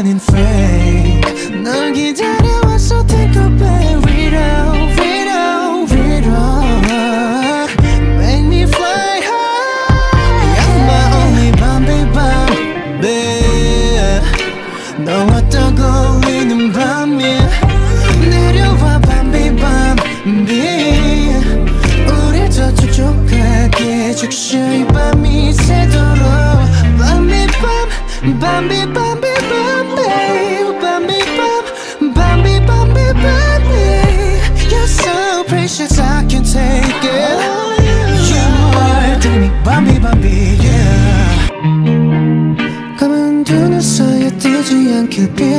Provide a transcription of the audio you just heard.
아닌 fake 널 기다려왔어 take a back 위로 위로 위로 Make me fly high You're my only Bambi Bambi 너와 떠올리는 밤이 내려와 Bambi Bambi 우릴 더 촉촉하게 죽셔 이 밤이 새도록 Bambi Bambi Bambi Bambi I can take it. You are dreamy, Bambi, Bambi, yeah. 가만두는 사이에 뜨지 않길 빌